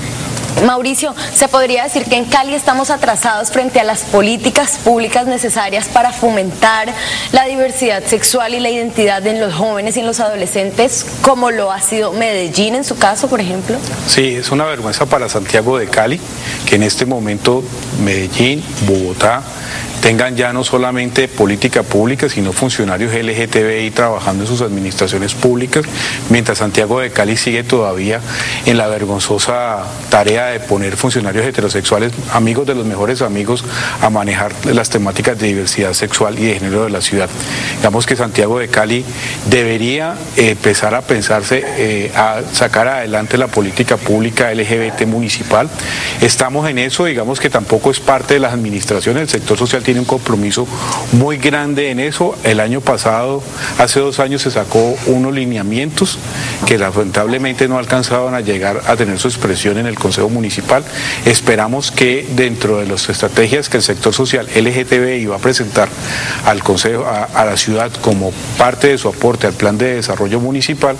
Mauricio, ¿se podría decir que en Cali estamos atrasados frente a las políticas públicas necesarias para fomentar la diversidad sexual y la identidad en los jóvenes y en los adolescentes, como lo ha sido Medellín en su caso, por ejemplo? Sí, es una vergüenza para Santiago de Cali que en este momento Medellín, Bogotá, tengan ya no solamente política pública, sino funcionarios L G B T I trabajando en sus administraciones públicas, mientras Santiago de Cali sigue todavía en la vergonzosa tarea de poner funcionarios heterosexuales, amigos de los mejores amigos, a manejar las temáticas de diversidad sexual y de género de la ciudad. Digamos que Santiago de Cali debería empezar a pensarse, eh, a sacar adelante la política pública L G B T municipal. Estamos en eso, digamos que tampoco es parte de las administraciones, el sector social tiene un compromiso muy grande en eso. El año pasado, hace dos años, se sacó unos lineamientos que lamentablemente no alcanzaban a llegar a tener su expresión en el Consejo Municipal. Esperamos que dentro de las estrategias que el sector social L G B T I va a presentar al Consejo, a, a la ciudad como parte de su aporte al plan de desarrollo municipal,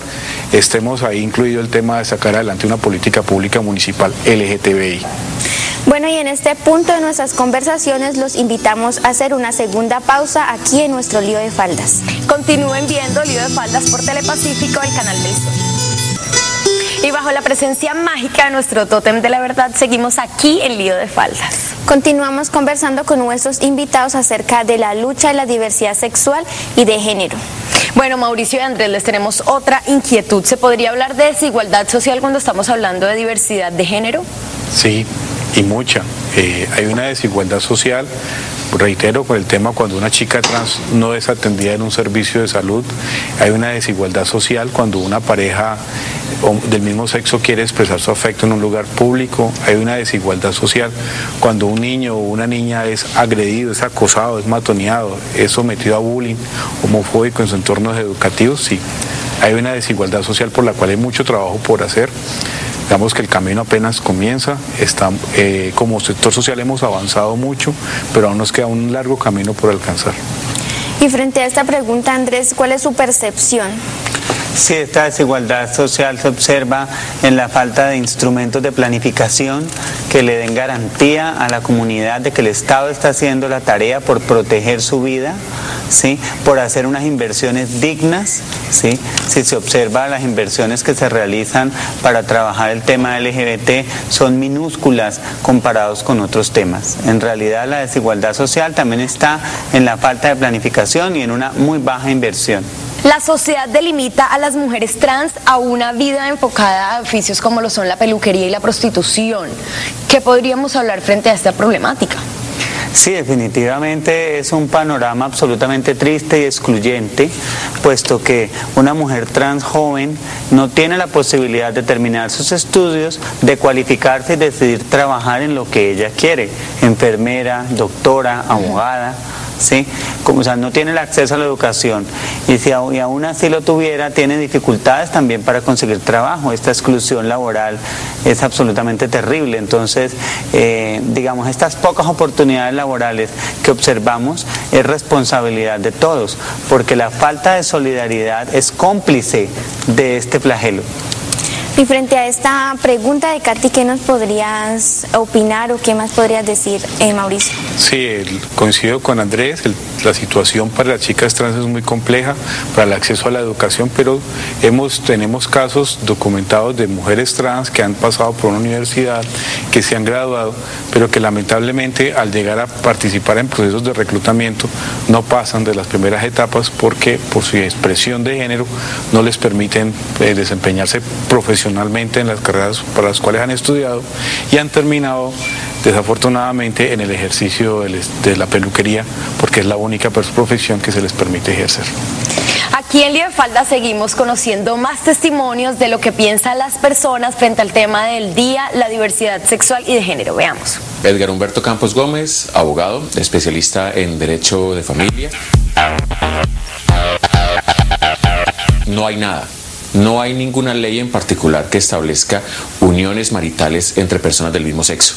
estemos ahí incluido el tema de sacar adelante una política pública municipal L G B T I. Bueno, y en este punto de nuestras conversaciones los invitamos a hacer una segunda pausa aquí en nuestro Lío de Faldas. Continúen viendo Lío de Faldas por Telepacífico, el canal del Sol. Y bajo la presencia mágica de nuestro tótem de la verdad, seguimos aquí en Lío de Faldas. Continuamos conversando con nuestros invitados acerca de la lucha de la diversidad sexual y de género. Bueno, Mauricio y Andrés, les tenemos otra inquietud. ¿Se podría hablar de desigualdad social cuando estamos hablando de diversidad de género? Sí. Y mucha. Eh, hay una desigualdad social, reitero, con el tema cuando una chica trans no es atendida en un servicio de salud. Hay una desigualdad social cuando una pareja del mismo sexo quiere expresar su afecto en un lugar público. Hay una desigualdad social cuando un niño o una niña es agredido, es acosado, es matoneado, es sometido a bullying homofóbico en sus entornos educativos. Sí, hay una desigualdad social por la cual hay mucho trabajo por hacer. Digamos que el camino apenas comienza, está, eh, como sector social hemos avanzado mucho, pero aún nos queda un largo camino por alcanzar. Y frente a esta pregunta, Andrés, ¿cuál es su percepción? Sí, esta desigualdad social se observa en la falta de instrumentos de planificación que le den garantía a la comunidad de que el Estado está haciendo la tarea por proteger su vida, ¿sí? Por hacer unas inversiones dignas, ¿sí? Si se observa, las inversiones que se realizan para trabajar el tema L G B T son minúsculas comparados con otros temas. En realidad, la desigualdad social también está en la falta de planificación y en una muy baja inversión. La sociedad delimita a las mujeres trans a una vida enfocada a oficios como lo son la peluquería y la prostitución. ¿Qué podríamos hablar frente a esta problemática? Sí, definitivamente es un panorama absolutamente triste y excluyente, puesto que una mujer trans joven no tiene la posibilidad de terminar sus estudios, de cualificarse y decidir trabajar en lo que ella quiere, enfermera, doctora, abogada. ¿Sí? Como, o sea, no tiene el acceso a la educación y si aún, y aún así lo tuviera, tiene dificultades también para conseguir trabajo. Esta exclusión laboral es absolutamente terrible. Entonces, eh, digamos, estas pocas oportunidades laborales que observamos es responsabilidad de todos, porque la falta de solidaridad es cómplice de este flagelo. Y frente a esta pregunta de Cathy, ¿qué nos podrías opinar o qué más podrías decir, eh, Mauricio? Sí, el, coincido con Andrés, el, la situación para las chicas trans es muy compleja, para el acceso a la educación, pero hemos tenemos casos documentados de mujeres trans que han pasado por una universidad, que se han graduado, pero que lamentablemente al llegar a participar en procesos de reclutamiento no pasan de las primeras etapas porque por su expresión de género no les permiten eh, desempeñarse profesionalmente en las carreras para las cuales han estudiado y han terminado desafortunadamente en el ejercicio de la peluquería porque es la única profesión que se les permite ejercer. Aquí en Lío de Faldas seguimos conociendo más testimonios de lo que piensan las personas frente al tema del día, la diversidad sexual y de género. Veamos. Edgar Humberto Campos Gómez, abogado, especialista en Derecho de Familia. No hay nada. No hay ninguna ley en particular que establezca uniones maritales entre personas del mismo sexo.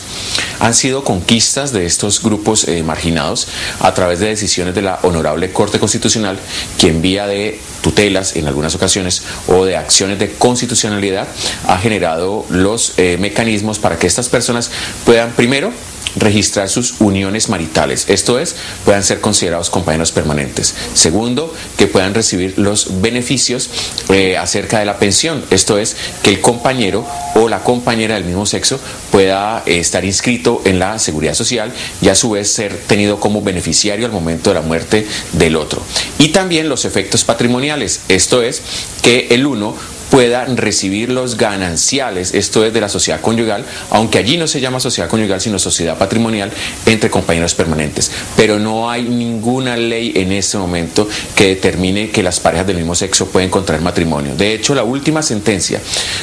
Han sido conquistas de estos grupos eh, marginados a través de decisiones de la Honorable Corte Constitucional, quien vía de tutelas en algunas ocasiones o de acciones de constitucionalidad ha generado los eh, mecanismos para que estas personas puedan primero registrar sus uniones maritales, esto es, puedan ser considerados compañeros permanentes. Segundo, que puedan recibir los beneficios eh, acerca de la pensión, esto es, que el compañero o la compañera del mismo sexo pueda eh, estar inscrito en la Seguridad Social y a su vez ser tenido como beneficiario al momento de la muerte del otro. Y también los efectos patrimoniales, esto es, que el uno puedan recibir los gananciales, esto es de la sociedad conyugal, aunque allí no se llama sociedad conyugal sino sociedad patrimonial entre compañeros permanentes. Pero no hay ninguna ley en este momento que determine que las parejas del mismo sexo pueden contraer matrimonio. De hecho, la última sentencia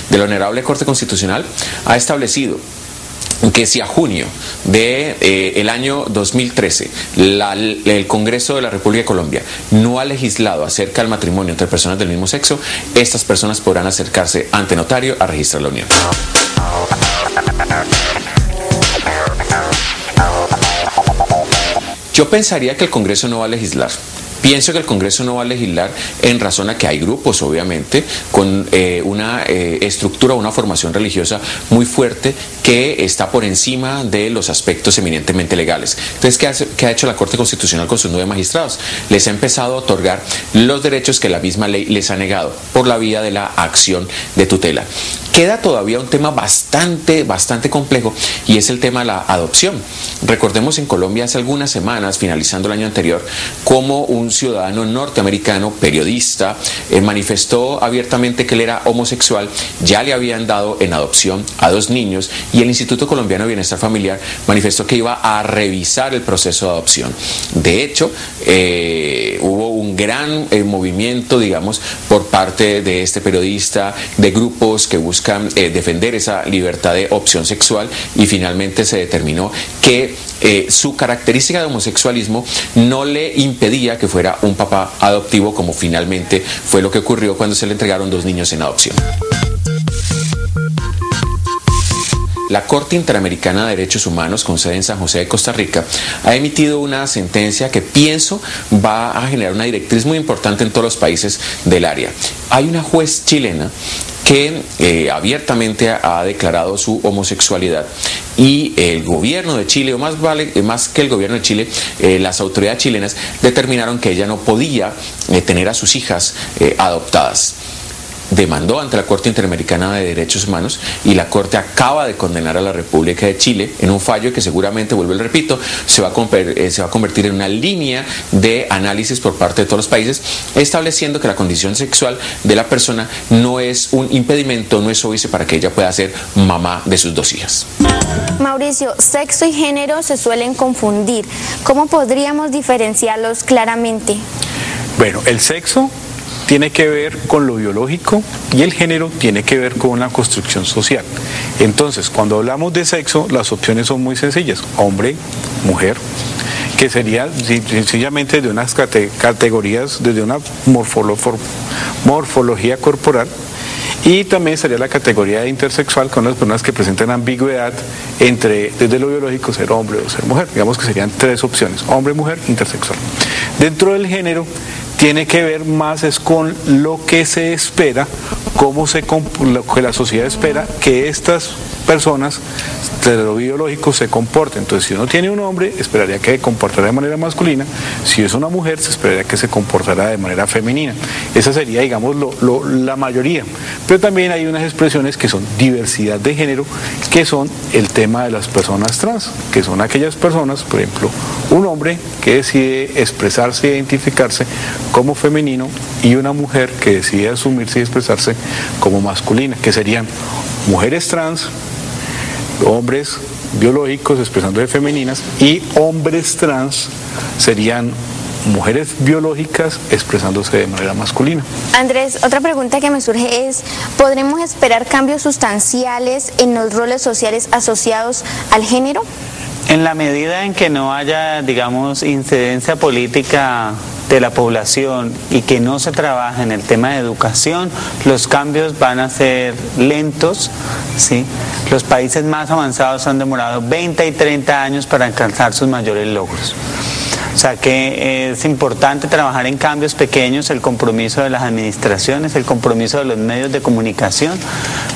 de la Honorable Corte Constitucional ha establecido que si a junio de eh, el año dos mil trece la, el Congreso de la República de Colombia no ha legislado acerca del matrimonio entre personas del mismo sexo, estas personas podrán acercarse ante notario a registrar la unión. Yo pensaría que el Congreso no va a legislar. Pienso que el Congreso no va a legislar en razón a que hay grupos, obviamente, con eh, una eh, estructura, una formación religiosa muy fuerte que está por encima de los aspectos eminentemente legales. Entonces, ¿qué, hace, qué ha hecho la Corte Constitucional con sus nueve magistrados? Les ha empezado a otorgar los derechos que la misma ley les ha negado por la vía de la acción de tutela. Queda todavía un tema bastante, bastante complejo, y es el tema de la adopción. Recordemos en Colombia hace algunas semanas, finalizando el año anterior, cómo un ciudadano norteamericano, periodista, eh, manifestó abiertamente que él era homosexual. Ya le habían dado en adopción a dos niños y el Instituto Colombiano de Bienestar Familiar manifestó que iba a revisar el proceso de adopción. De hecho, eh, hubo un gran eh, movimiento, digamos, por parte de este periodista, de grupos que buscan eh, defender esa libertad de opción sexual, y finalmente se determinó que eh, su característica de homosexualismo no le impedía que fuera era un papá adoptivo, como finalmente fue lo que ocurrió cuando se le entregaron dos niños en adopción. La Corte Interamericana de Derechos Humanos, con sede en San José de Costa Rica, ha emitido una sentencia que pienso va a generar una directriz muy importante en todos los países del área. Hay una juez chilena que eh, abiertamente ha declarado su homosexualidad, y el gobierno de Chile, o más, vale, más que el gobierno de Chile, eh, las autoridades chilenas determinaron que ella no podía eh, tener a sus hijas eh, adoptadas. Demandó ante la Corte Interamericana de Derechos Humanos, y la Corte acaba de condenar a la República de Chile en un fallo que seguramente, vuelvo y lo repito, se va a convertir en una línea de análisis por parte de todos los países, estableciendo que la condición sexual de la persona no es un impedimento, no es óbice para que ella pueda ser mamá de sus dos hijas. Mauricio, sexo y género se suelen confundir. ¿Cómo podríamos diferenciarlos claramente? Bueno, el sexo tiene que ver con lo biológico y el género tiene que ver con la construcción social. Entonces, cuando hablamos de sexo, las opciones son muy sencillas: hombre, mujer, que sería sencillamente de unas categorías, desde una morfolo, morfología corporal, y también sería la categoría intersexual, con las personas que presentan ambigüedad entre, desde lo biológico, ser hombre o ser mujer. Digamos que serían tres opciones: hombre, mujer, intersexual. Dentro del género tiene que ver más es con lo que se espera, cómo se, lo que la sociedad espera que estas personas de lo biológico se comporten. Entonces, si uno tiene un hombre, esperaría que se comportara de manera masculina; si es una mujer, se esperaría que se comportara de manera femenina. Esa sería, digamos, lo, lo, la mayoría. Pero también hay unas expresiones que son diversidad de género, que son el tema de las personas trans, que son aquellas personas, por ejemplo, un hombre que decide expresarse e identificarse como femenino, y una mujer que decide asumirse y expresarse como masculina, que serían mujeres trans, hombres biológicos expresándose femeninas, y hombres trans serían mujeres biológicas expresándose de manera masculina. Andrés, otra pregunta que me surge es: ¿podremos esperar cambios sustanciales en los roles sociales asociados al género? En la medida en que no haya, digamos, incidencia política de la población y que no se trabaja en el tema de educación, los cambios van a ser lentos, ¿sí? Los países más avanzados han demorado veinte y treinta años para alcanzar sus mayores logros. O sea que es importante trabajar en cambios pequeños, el compromiso de las administraciones, el compromiso de los medios de comunicación,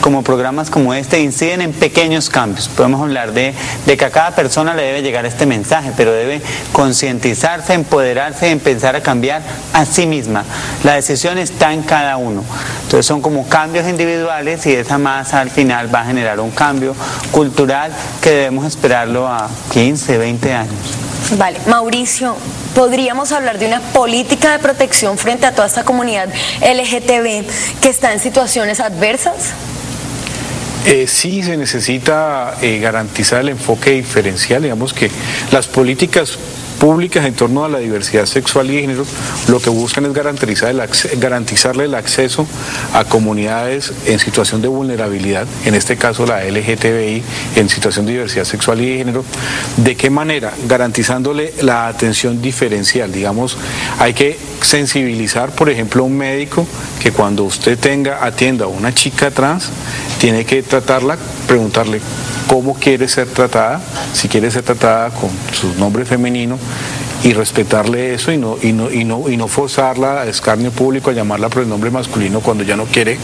como programas como este, inciden en pequeños cambios. Podemos hablar de, de que a cada persona le debe llegar este mensaje, pero debe concientizarse, empoderarse, empezar a cambiar a sí misma. La decisión está en cada uno. Entonces son como cambios individuales y esa masa al final va a generar un cambio cultural que debemos esperarlo a quince, veinte años. Vale, Mauricio, ¿podríamos hablar de una política de protección frente a toda esta comunidad L G B T I que está en situaciones adversas? Eh, sí, se necesita eh, garantizar el enfoque diferencial, digamos que las políticas públicas en torno a la diversidad sexual y de género lo que buscan es garantizar el garantizarle el acceso a comunidades en situación de vulnerabilidad, en este caso la L G B T I, en situación de diversidad sexual y de género. ¿De qué manera? Garantizándole la atención diferencial, digamos, hay que sensibilizar, por ejemplo, a un médico que cuando usted tenga, atienda a una chica trans, tiene que tratarla, preguntarle cómo quiere ser tratada, si quiere ser tratada con su nombre femenino, y respetarle eso y no, y no, y no, y no forzarla a escarnio público, a llamarla por el nombre masculino cuando ya no quiere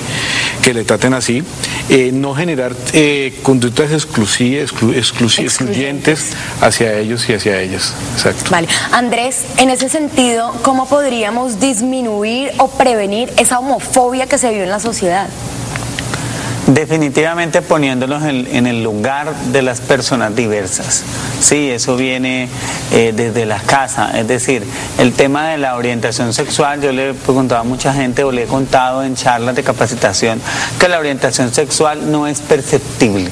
que le traten así. Eh, no generar eh, conductas exclusivas, exclu, exclusi, excluyentes hacia ellos y hacia ellas. Exacto. Vale. Andrés, en ese sentido, ¿cómo podríamos disminuir o prevenir esa homofobia que se vive en la sociedad? Definitivamente poniéndolos en, en el lugar de las personas diversas. Sí, eso viene eh, desde la casa, es decir, el tema de la orientación sexual, yo le he preguntado a mucha gente o le he contado en charlas de capacitación que la orientación sexual no es perceptible.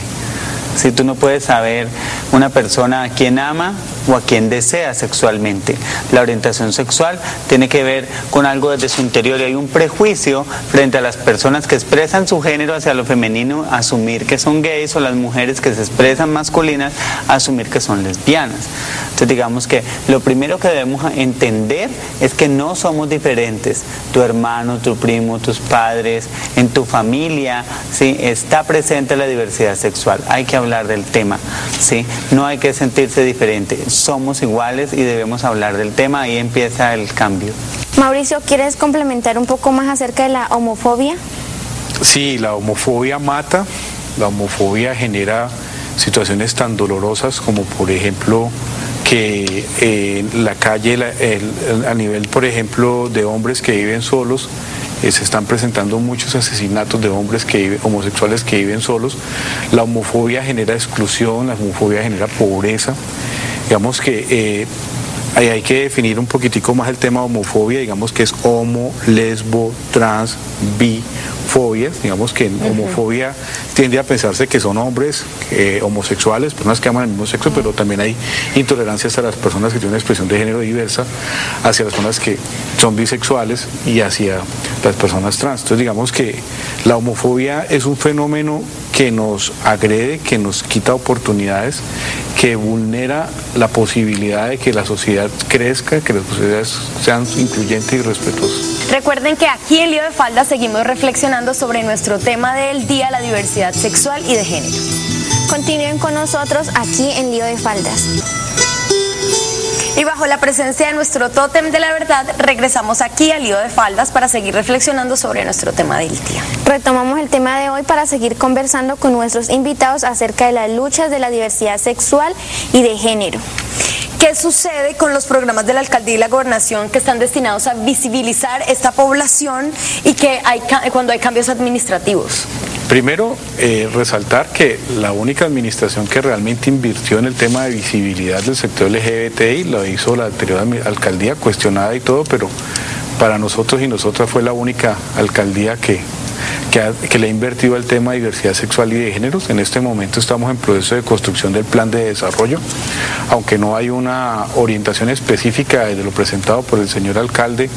Si tú no puedes saber una persona a quien ama o a quien desea sexualmente. La orientación sexual tiene que ver con algo desde su interior y hay un prejuicio frente a las personas que expresan su género hacia lo femenino, asumir que son gays, o las mujeres que se expresan masculinas, asumir que son lesbianas. Entonces digamos que lo primero que debemos entender es que no somos diferentes. Tu hermano, tu primo, tus padres, en tu familia, ¿sí? Está presente la diversidad sexual. Hay que hablar del tema, ¿sí? No hay que sentirse diferente, somos iguales y debemos hablar del tema, ahí empieza el cambio. Mauricio, ¿quieres complementar un poco más acerca de la homofobia? Sí, la homofobia mata, la homofobia genera situaciones tan dolorosas como por ejemplo que eh, la calle, la, el, el, a nivel por ejemplo de hombres que viven solos, se están presentando muchos asesinatos de hombres que viven, homosexuales que viven solos. La homofobia genera exclusión, la homofobia genera pobreza. Digamos que eh, hay que definir un poquitico más el tema de homofobia, digamos que es homo, lesbo, trans, bi, fobias. Digamos que en homofobia tiende a pensarse que son hombres eh, homosexuales, personas que aman el mismo sexo, pero también hay intolerancias a las personas que tienen una expresión de género diversa, hacia las personas que son bisexuales y hacia las personas trans. Entonces digamos que la homofobia es un fenómeno que nos agrede, que nos quita oportunidades, que vulnera la posibilidad de que la sociedad crezca, que las sociedades sean incluyentes y respetuosas. Recuerden que aquí en Lío de Falda seguimos reflexionando sobre nuestro tema del Día, la diversidad sexual y de género. Continúen con nosotros aquí en Lío de Faldas. Y bajo la presencia de nuestro tótem de la verdad, regresamos aquí al Lío de Faldas para seguir reflexionando sobre nuestro tema del día. Retomamos el tema de hoy para seguir conversando con nuestros invitados acerca de las luchas de la diversidad sexual y de género. ¿Qué sucede con los programas de la alcaldía y la gobernación que están destinados a visibilizar esta población y que hay, cuando hay cambios administrativos? Primero, eh, resaltar que la única administración que realmente invirtió en el tema de visibilidad del sector L G B T I lo hizo la anterior alcaldía, cuestionada y todo, pero para nosotros y nosotras fue la única alcaldía que... Que, ha, que le ha invertido al tema de diversidad sexual y de géneros. En este momento estamos en proceso de construcción del plan de desarrollo, aunque no hay una orientación específica de lo presentado por el señor alcalde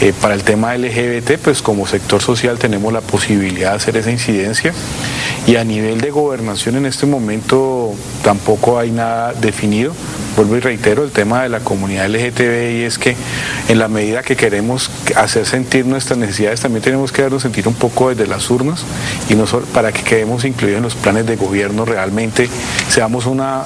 eh, para el tema L G B T, pues como sector social tenemos la posibilidad de hacer esa incidencia, y a nivel de gobernación en este momento tampoco hay nada definido. vuelvo y reitero el tema de la comunidad L G B T I, es que en la medida que queremos hacer sentir nuestras necesidades, también tenemos que darnos sentir un poco desde las urnas, y no solo para que quedemos incluidos en los planes de gobierno, realmente seamos una...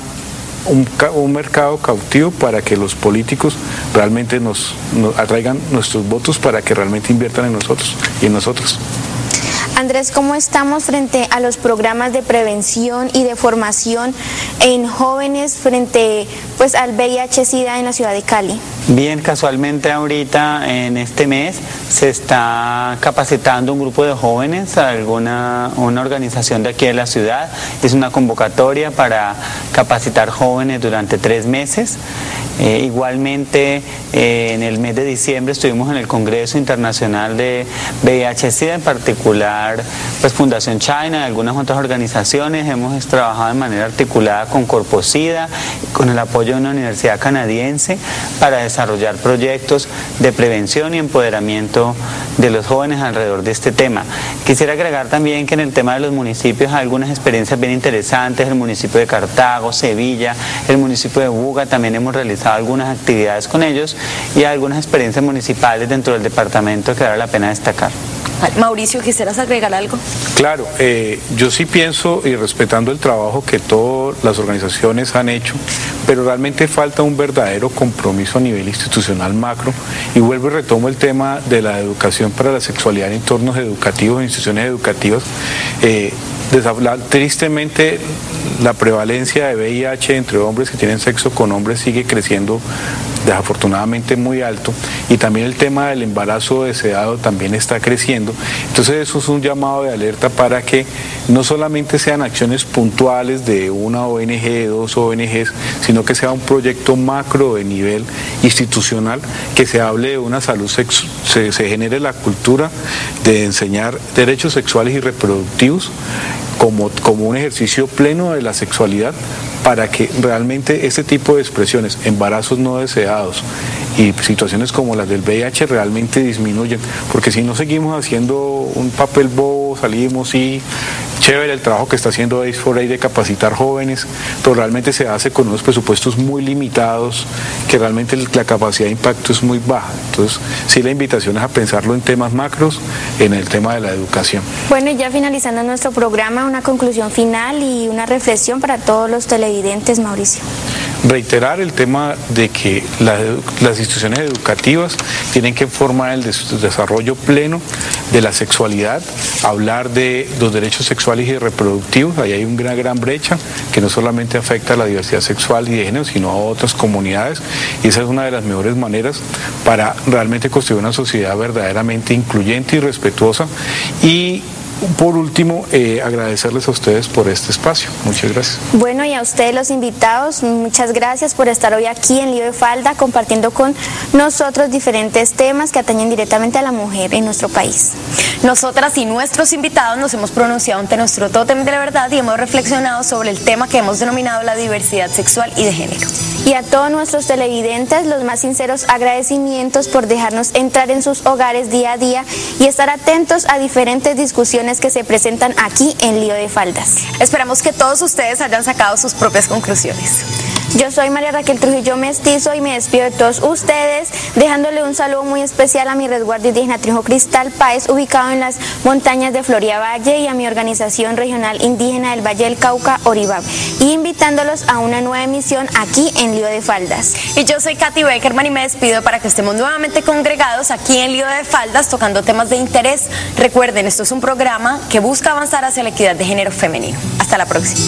Un, un mercado cautivo para que los políticos realmente nos, nos atraigan nuestros votos, para que realmente inviertan en nosotros y en nosotros. Andrés, ¿cómo estamos frente a los programas de prevención y de formación en jóvenes frente pues al V I H SIDA en la ciudad de Cali? Bien, casualmente ahorita en este mes se está capacitando un grupo de jóvenes a alguna una organización de aquí de la ciudad. Es una convocatoria para capacitar jóvenes durante tres meses. Eh, igualmente eh, en el mes de diciembre estuvimos en el Congreso Internacional de V I H SIDA, en particular pues Fundación China y algunas otras organizaciones. Hemos trabajado de manera articulada con Corposida, con el apoyo de una universidad canadiense, para desarrollar proyectos de prevención y empoderamiento de los jóvenes alrededor de este tema. Quisiera agregar también que en el tema de los municipios hay algunas experiencias bien interesantes. El municipio de Cartago, Sevilla, el municipio de Buga, también hemos realizado algunas actividades con ellos, y algunas experiencias municipales dentro del departamento que vale la pena destacar. Mauricio, ¿quisieras agregar algo? Claro, eh, yo sí pienso, y respetando el trabajo que todas las organizaciones han hecho, pero realmente falta un verdadero compromiso a nivel institucional macro, y vuelvo y retomo el tema de la educación para la sexualidad en entornos educativos, en instituciones educativas. Eh, Tristemente, la prevalencia de V I H entre hombres que tienen sexo con hombres sigue creciendo desafortunadamente muy alto, y también el tema del embarazo deseado también está creciendo. Entonces eso es un llamado de alerta para que no solamente sean acciones puntuales de una O N G, dos O N Ges, sino que sea un proyecto macro de nivel institucional, que se hable de una salud sexual, se, se genere la cultura de enseñar derechos sexuales y reproductivos Como, como un ejercicio pleno de la sexualidad, para que realmente este tipo de expresiones, embarazos no deseados y situaciones como las del V I H realmente disminuyan, porque si no seguimos haciendo un papel bobo, salimos y chévere el trabajo que está haciendo Ace for Aid de capacitar jóvenes, pero realmente se hace con unos presupuestos muy limitados, que realmente la capacidad de impacto es muy baja. Entonces sí, la invitación es a pensarlo en temas macros, en el tema de la educación. Bueno, y ya finalizando nuestro programa, una conclusión final y una reflexión para todos los televidentes, Mauricio. Reiterar el tema de que la, las instituciones educativas tienen que formar el des, desarrollo pleno de la sexualidad, hablar de los derechos sexuales y reproductivos. Ahí hay una gran brecha que no solamente afecta a la diversidad sexual y de género, sino a otras comunidades, y esa es una de las mejores maneras para realmente construir una sociedad verdaderamente incluyente y respetuosa. Y por último, eh, agradecerles a ustedes por este espacio. Muchas gracias. Bueno, y a ustedes los invitados, muchas gracias por estar hoy aquí en Lío de Falda, compartiendo con nosotros diferentes temas que atañen directamente a la mujer en nuestro país. Nosotras y nuestros invitados nos hemos pronunciado ante nuestro tótem de la verdad y hemos reflexionado sobre el tema que hemos denominado la diversidad sexual y de género. Y a todos nuestros televidentes, los más sinceros agradecimientos por dejarnos entrar en sus hogares día a día y estar atentos a diferentes discusiones que se presentan aquí en Lío de Faldas. Esperamos que todos ustedes hayan sacado sus propias conclusiones. Yo soy María Raquel Trujillo Mestizo y me despido de todos ustedes, dejándole un saludo muy especial a mi resguardo indígena Trijo Cristal Páez, ubicado en las montañas de Floria Valle, y a mi organización regional indígena del Valle del Cauca, Oribab, y invitándolos a una nueva emisión aquí en Lío de Faldas. Y yo soy Cathy Beckerman y me despido para que estemos nuevamente congregados aquí en Lío de Faldas, tocando temas de interés. Recuerden, esto es un programa que busca avanzar hacia la equidad de género femenino. Hasta la próxima.